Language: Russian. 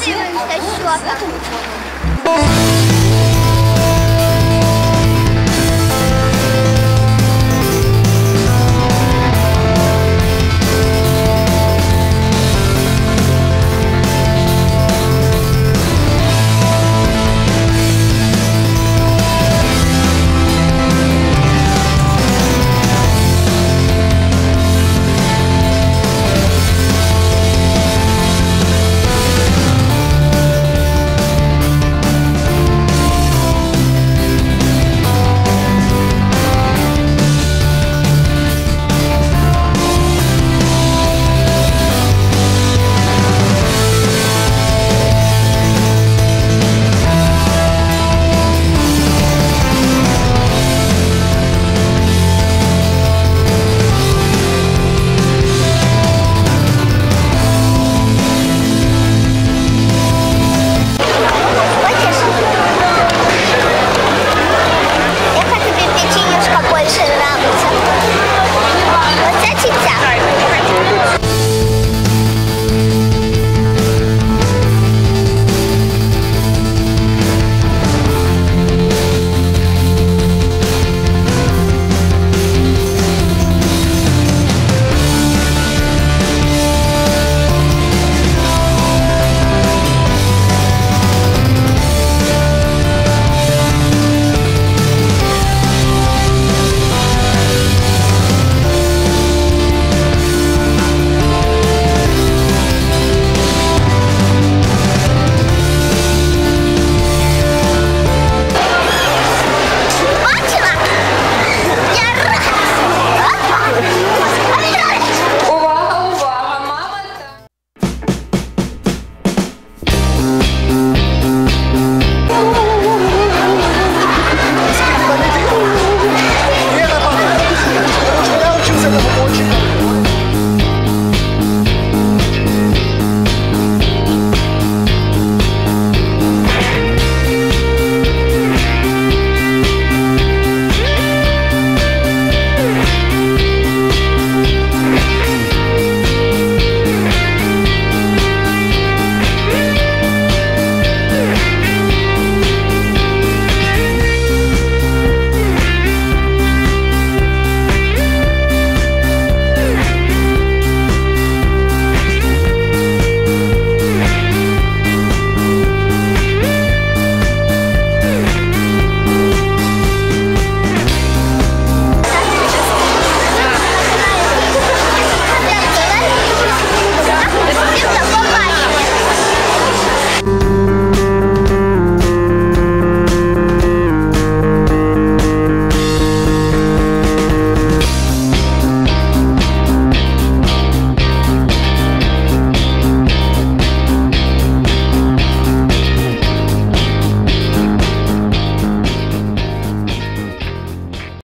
радуемся счетом.